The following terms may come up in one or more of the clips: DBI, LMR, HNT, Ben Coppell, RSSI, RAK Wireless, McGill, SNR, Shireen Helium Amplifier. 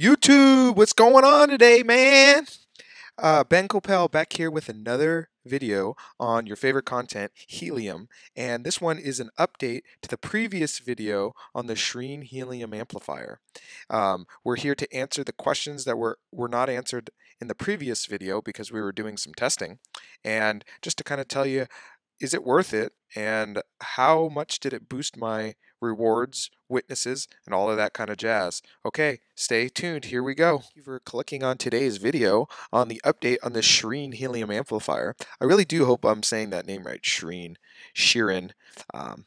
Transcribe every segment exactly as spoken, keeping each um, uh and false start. YouTube, what's going on today, man? Uh, Ben Coppell back here with another video on your favorite content, Helium, and this one is an update to the previous video on the Shireen Helium Amplifier. Um, we're here to answer the questions that were, were not answered in the previous video because we were doing some testing, and just to kind of tell you, is it worth it, and how much did it boost my rewards, witnesses, and all of that kind of jazz. Okay, stay tuned. Here we go. Thank you for clicking on today's video on the update on the Shireen Helium Amplifier. I really do hope I'm saying that name right. Shireen. Shireen. Um,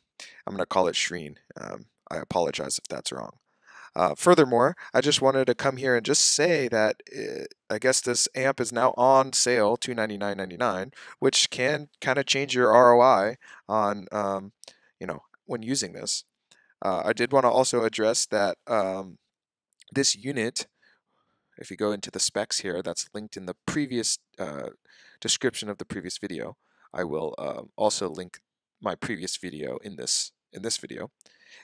I'm going to call it Shireen. Um, I apologize if that's wrong. Uh, furthermore, I just wanted to come here and just say that it, I guess this amp is now on sale, two hundred ninety-nine ninety-nine, which can kind of change your R O I on, um, you know, when using this. Uh, I did want to also address that um, this unit, if you go into the specs here, that's linked in the previous uh, description of the previous video. I will uh, also link my previous video in this in this video.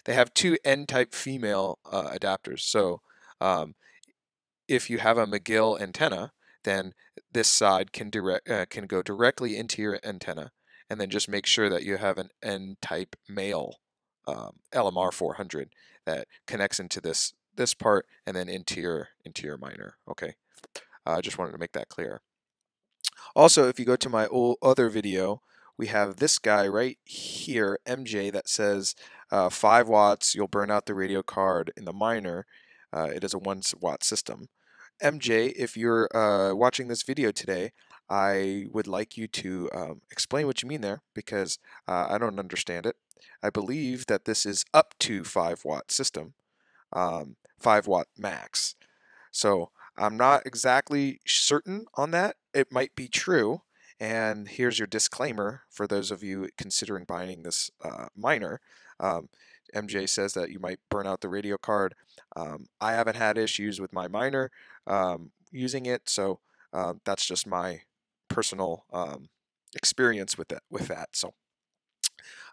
They have two N-type female uh, adapters. So um, if you have a McGill antenna, then this side can direct uh, can go directly into your antenna, and then just make sure that you have an N-type male Um, L M R four hundred that connects into this this part and then into your into your miner. Okay, I uh, just wanted to make that clear. Also, if you go to my old other video, we have this guy right here, M J, that says uh, five watts. You'll burn out the radio card in the miner. Uh, it is a one watt system. M J, if you're uh, watching this video today, I would like you to um, explain what you mean there, because uh, I don't understand it. I believe that this is up to five watt system, um, five watt max. So I'm not exactly certain on that. It might be true. And here's your disclaimer for those of you considering buying this uh, miner. Um, M J says that you might burn out the radio card. Um, I haven't had issues with my miner um, using it, so uh, that's just my personal um, experience with that. With that, so.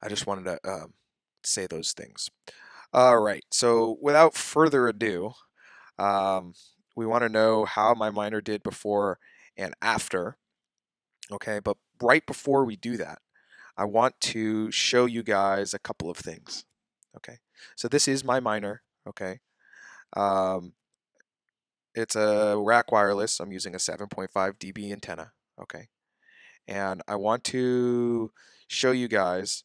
I just wanted to um, say those things. All right, so without further ado, um, we want to know how my miner did before and after. Okay, but right before we do that, I want to show you guys a couple of things. Okay, so this is my miner. Okay, um, it's a R A K Wireless. I'm using a seven point five D B antenna. Okay, and I want to show you guys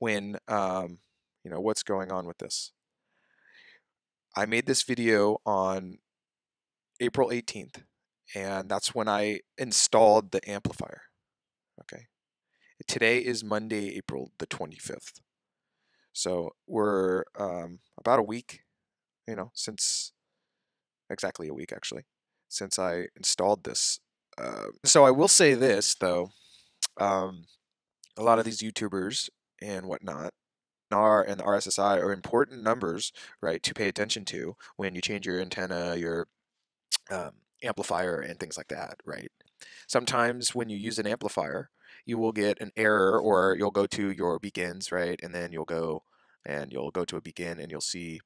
when um, you know what's going on with this. I made this video on April eighteenth, and that's when I installed the amplifier. Okay, today is Monday, April the twenty-fifth, so we're um, about a week, you know, since exactly a week actually since I installed this. Uh, so I will say this though. Um, A lot of these YouTubers and whatnot, R and the R S S I are important numbers, right, to pay attention to when you change your antenna, your um, amplifier, and things like that, right? Sometimes when you use an amplifier, you will get an error, or you'll go to your begins, right, and then you'll go and you'll go to a begin, and you'll see,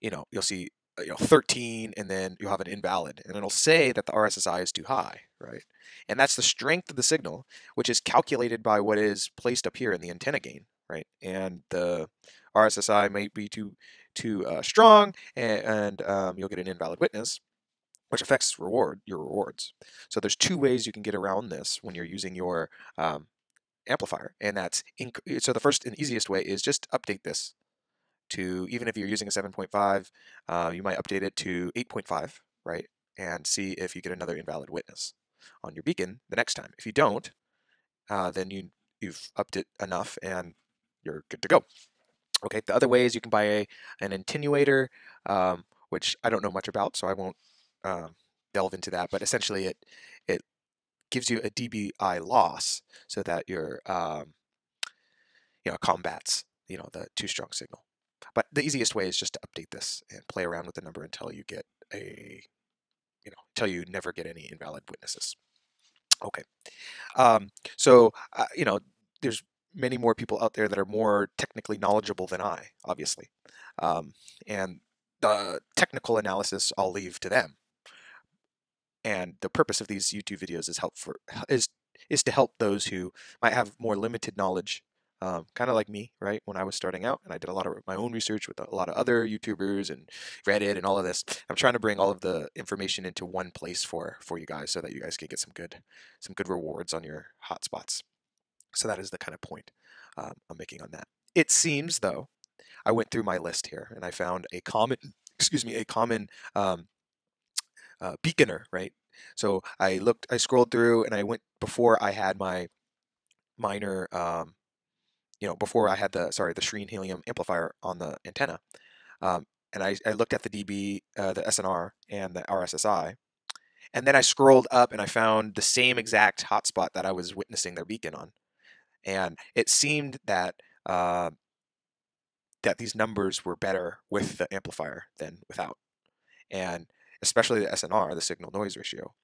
you know, you'll see, you know, thirteen, and then you'll have an invalid, and it'll say that the R S S I is too high, right? And that's the strength of the signal, which is calculated by what is placed up here in the antenna gain, right? And the R S S I might be too too uh, strong, and, and um, you'll get an invalid witness, which affects reward your rewards. So there's two ways you can get around this when you're using your um, amplifier, and that's inc so the first and easiest way is just update this to, even if you're using a seven point five, uh, you might update it to eight point five, right? And see if you get another invalid witness on your beacon the next time. If you don't, uh, then you, you've upped it enough and you're good to go. Okay, the other way is you can buy a, an attenuator, um, which I don't know much about, so I won't uh, delve into that, but essentially it, it gives you a D B I loss so that your, um, you know, combats, you know, the too strong signal. But the easiest way is just to update this and play around with the number until you get a, you know, until you never get any invalid witnesses. Okay. Um, so, uh, you know, there's many more people out there that are more technically knowledgeable than I, obviously. Um, and the technical analysis I'll leave to them. And the purpose of these YouTube videos is help for is is to help those who might have more limited knowledge, um, kind of like me, right? When I was starting out, and I did a lot of my own research with a lot of other YouTubers and Reddit and all of this. I'm trying to bring all of the information into one place for for you guys, so that you guys can get some good some good rewards on your hotspots. So that is the kind of point um, I'm making on that. It seems, though, I went through my list here and I found a common, excuse me, a common. Um, Uh, beaconer, right? So I looked, I scrolled through, and I went before I had my minor, um, you know, before I had the, sorry, the Shireen Helium amplifier on the antenna. Um, and I, I looked at the D B, uh, the S N R, and the R S S I. And then I scrolled up and I found the same exact hotspot that I was witnessing their beacon on. And it seemed that, uh, that these numbers were better with the amplifier than without. And especially the S N R, the signal noise ratio.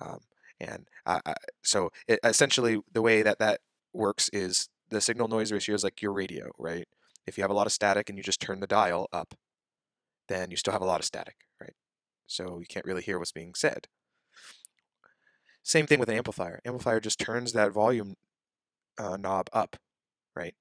Um, and I, I, so it, essentially the way that that works is the signal noise ratio is like your radio, right? If you have a lot of static and you just turn the dial up, then you still have a lot of static, right? So you can't really hear what's being said. Same thing with an amplifier. Amplifier just turns that volume uh, knob up, right?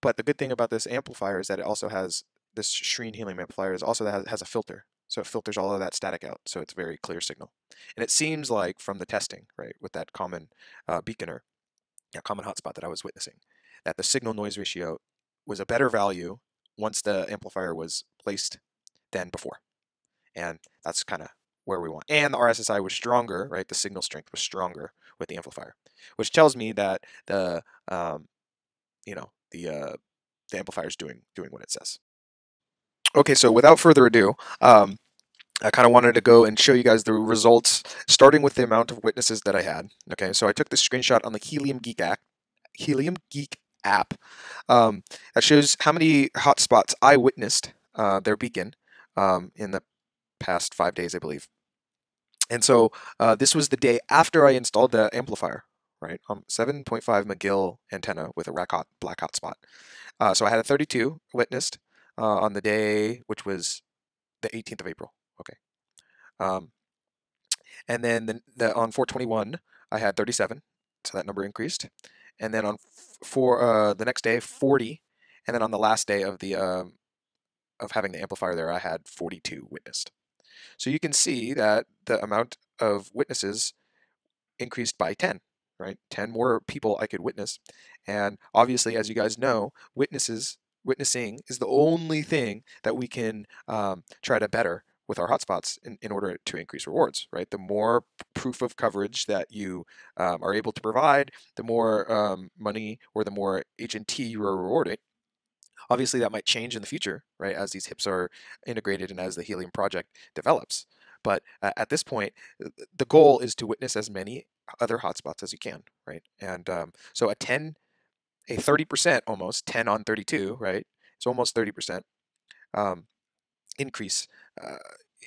But the good thing about this amplifier is that it also has, this Shireen Helium amplifier is also has, has a filter. So it filters all of that static out, so it's a very clear signal. And it seems like from the testing, right, with that common uh, beaconer, a common hotspot that I was witnessing, that the signal noise ratio was a better value once the amplifier was placed than before. And that's kind of where we want. And the R S S I was stronger, right? The signal strength was stronger with the amplifier, which tells me that the, um, you know, the uh, the amplifier is doing doing what it says. Okay, so without further ado, um, I kind of wanted to go and show you guys the results, starting with the amount of witnesses that I had. Okay, so I took this screenshot on the Helium Geek app. Helium Geek app um, that shows how many hotspots I witnessed uh, their beacon um, in the past five days, I believe. And so uh, this was the day after I installed the amplifier, right? Um, seven point five McGill antenna with a R A K hot, black hotspot. Uh, so I had a thirty-two witnessed. Uh, on the day, which was the eighteenth of April. Okay. Um, and then the, the, on four twenty-one, I had thirty-seven. So that number increased. And then on four, uh, the next day, forty. And then on the last day of the um, of having the amplifier there, I had forty-two witnessed. So you can see that the amount of witnesses increased by ten, right? ten more people I could witness. And obviously, as you guys know, witnesses... Witnessing is the only thing that we can um, try to better with our hotspots in, in order to increase rewards, right? The more proof of coverage that you um, are able to provide, the more um, money or the more H and T you are rewarded. Obviously, that might change in the future, right, as these H I Ps are integrated and as the Helium project develops. But uh, at this point, the goal is to witness as many other hotspots as you can, right? And um, so a ten a thirty percent almost, ten on thirty-two, right? It's almost thirty percent um, increase, uh,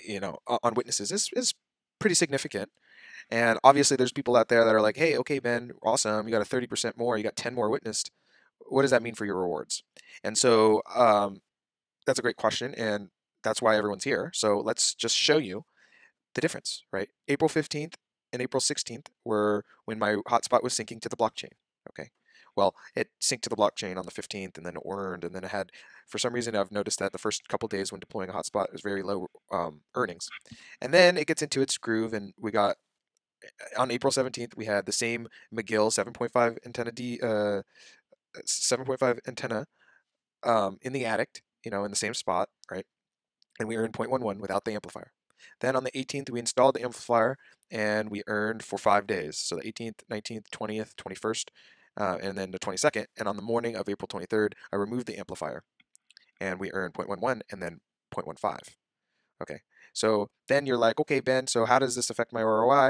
you know, on witnesses is, is pretty significant. And obviously there's people out there that are like, hey, okay, Ben, awesome. You got a thirty percent more, you got ten more witnessed. What does that mean for your rewards? And so um, that's a great question. And that's why everyone's here. So let's just show you the difference, right? April fifteenth and April sixteenth were when my hotspot was syncing to the blockchain, okay? Well, it synced to the blockchain on the fifteenth and then it earned, and then it had, for some reason, I've noticed that the first couple days when deploying a hotspot is very low um, earnings. And then it gets into its groove, and we got, on April seventeenth, we had the same McGill seven point five antenna, D, uh, seven point five antenna um, in the attic, you know, in the same spot, right? And we earned zero point one one without the amplifier. Then on the eighteenth, we installed the amplifier and we earned for five days. So the eighteenth, nineteenth, twentieth, twenty-first, Uh, and then the twenty-second, and on the morning of April twenty-third, I removed the amplifier, and we earned zero point one one and then zero point one five. Okay, so then you're like, okay, Ben, so how does this affect my R O I?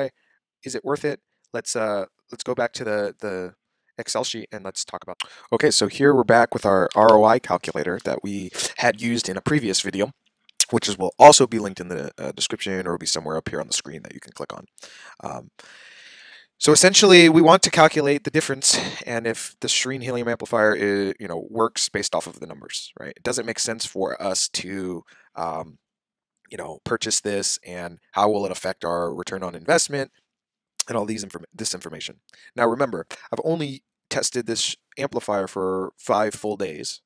Is it worth it? Let's uh, let's go back to the the Excel sheet and let's talk about. Okay, so here we're back with our R O I calculator that we had used in a previous video, which is will also be linked in the uh, description or will be somewhere up here on the screen that you can click on. Um, So essentially, we want to calculate the difference, and if the Shireen Helium amplifier, is, you know, works based off of the numbers, right? It doesn't make sense for us to um, you know, purchase this and how will it affect our return on investment and all these inform this information. Now remember, I've only tested this amplifier for five full days,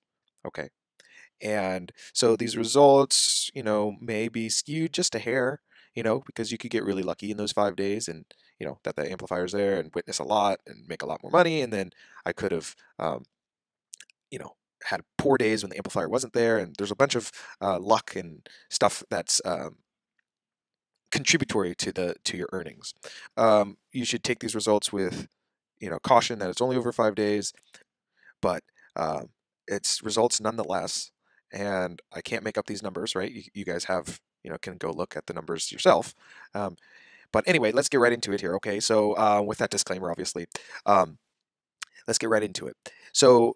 okay? And so these results, you know, may be skewed just a hair, you know, because you could get really lucky in those five days and, you know, that the amplifier's there and witness a lot and make a lot more money. And then I could have, um, you know, had poor days when the amplifier wasn't there. And there's a bunch of uh, luck and stuff that's um, contributory to the to your earnings. Um, you should take these results with, you know, caution that it's only over five days, but uh, it's results nonetheless. And I can't make up these numbers, right? You, you guys have, you know, can go look at the numbers yourself. Um, but anyway, let's get right into it here, okay? So uh, with that disclaimer, obviously, um, let's get right into it. So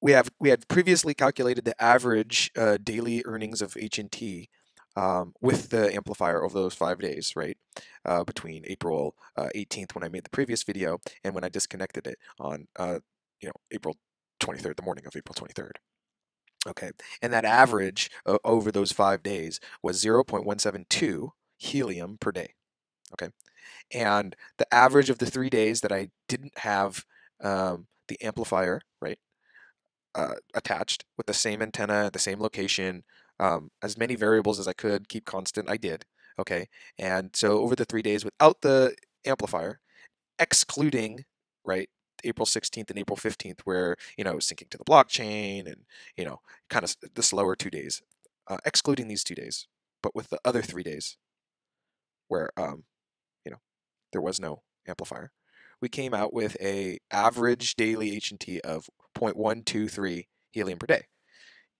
we have we had previously calculated the average uh, daily earnings of H and T um, with the amplifier over those five days, right? Uh, between April uh, eighteenth, when I made the previous video, and when I disconnected it on, uh, you know, April twenty-third, the morning of April twenty-third. Okay, and that average uh, over those five days was zero point one seven two helium per day. Okay, and the average of the three days that I didn't have um, the amplifier, right, uh, attached with the same antenna, the same location, um, as many variables as I could keep constant, I did. Okay, and so over the three days without the amplifier, excluding, right, April sixteenth and April fifteenth, where, you know, it was syncing to the blockchain and, you know, kind of the slower two days, uh, excluding these two days, but with the other three days where, um, you know, there was no amplifier, we came out with a average daily H and T of zero point one two three helium per day.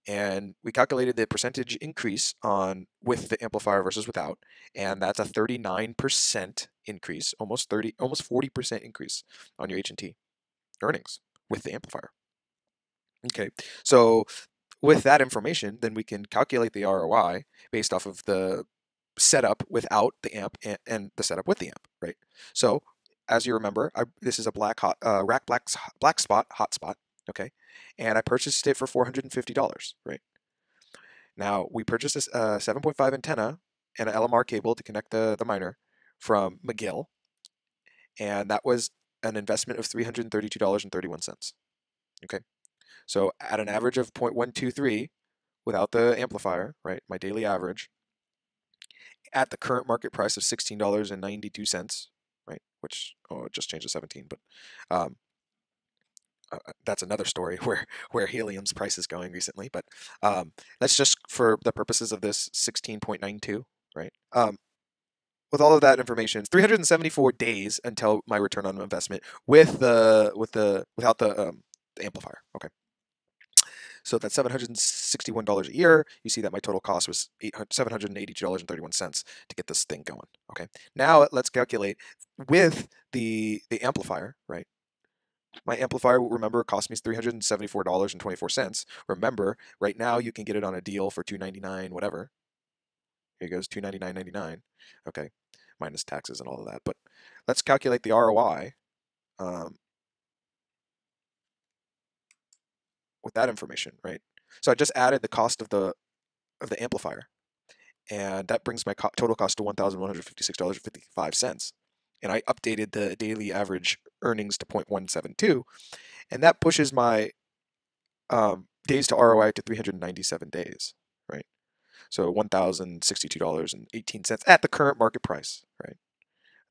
And we calculated the percentage increase on with the amplifier versus without, and that's a thirty-nine percent increase, almost thirty, almost forty percent increase on your H and T earnings with the amplifier. Okay, so with that information, then we can calculate the R O I based off of the setup without the amp and, and the setup with the amp, right? So as you remember, I, this is a black hot uh, rack black black spot hotspot, okay, and I purchased it for four hundred fifty dollars, right? Now we purchased a uh, seven point five antenna and an L M R cable to connect the the miner from McGill, and that was an investment of three hundred thirty-two dollars and thirty-one cents. Okay, so at an average of zero point one two three without the amplifier, right, my daily average, at the current market price of sixteen dollars and ninety-two cents, right, which, oh, it just changed to seventeen, but um, uh, that's another story where where helium's price is going recently, but um, that's just for the purposes of this sixteen point nine two, right? Um, with all of that information, it's three hundred seventy-four days until my return on investment with the with the without the, um, the amplifier. Okay, so that's seven hundred sixty-one dollars a year. You see that my total cost was seven hundred eighty dollars and thirty-one cents to get this thing going. Okay, now let's calculate with the the amplifier, right? My amplifier, remember, cost me three hundred seventy-four dollars and twenty-four cents. Remember, right now you can get it on a deal for two ninety-nine, whatever. Here goes two ninety-nine ninety-nine. Okay, minus taxes and all of that. But let's calculate the R O I um, with that information, right? So I just added the cost of the of the amplifier, and that brings my co total cost to one thousand one hundred fifty-six dollars and fifty-five cents. And I updated the daily average earnings to zero point one seven two, and that pushes my um, days to R O I to three hundred ninety-seven days, right? So one thousand sixty-two dollars and eighteen cents at the current market price, right?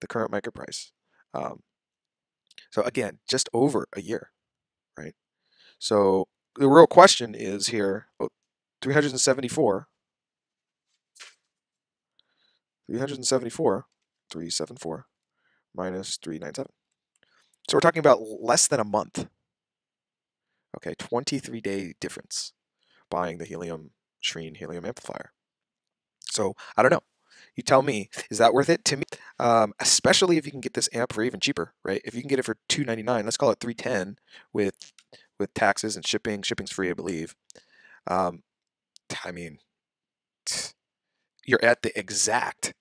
The current market price. Um, so again, just over a year, right? So the real question is here, oh, three hundred seventy-four, three hundred seventy-four, three seventy-four minus three ninety-seven. So we're talking about less than a month. Okay, twenty-three day difference buying the helium Shireen helium amplifier. So I don't know, you tell me, is that worth it to me? Um, especially if you can get this amp for even cheaper, right? If you can get it for two ninety-nine, let's call it three ten with with taxes and shipping. Shipping's free, I believe. Um, I mean, you're at the exact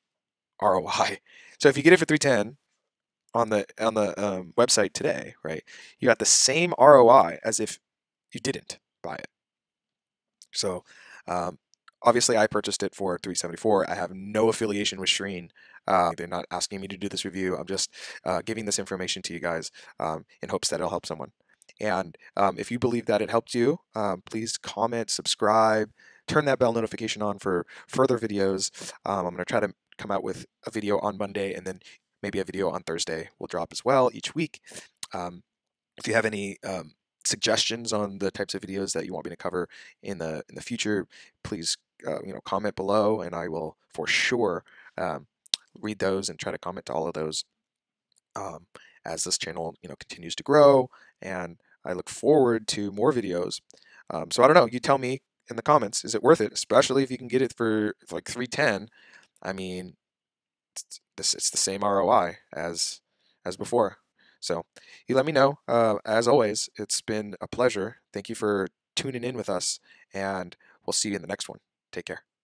R O I. So if you get it for three ten on the on the um, website today, right, you got the same R O I as if you didn't buy it. So. Um, Obviously, I purchased it for three seventy-four. I have no affiliation with Shireen. Uh, they're not asking me to do this review. I'm just uh, giving this information to you guys um, in hopes that it'll help someone. And um, if you believe that it helped you, um, please comment, subscribe, turn that bell notification on for further videos. Um, I'm going to try to come out with a video on Monday, and then maybe a video on Thursday will drop as well each week. Um, if you have any um, suggestions on the types of videos that you want me to cover in the in the future, please uh, you know comment below, and I will for sure um, read those and try to comment to all of those um, as this channel you know continues to grow. And I look forward to more videos. Um, so I don't know. You tell me in the comments. Is it worth it? Especially if you can get it for, for like three ten. I mean, this it's the same R O I as as before. So you let me know. Uh, as always, it's been a pleasure. Thank you for tuning in with us, and we'll see you in the next one. Take care.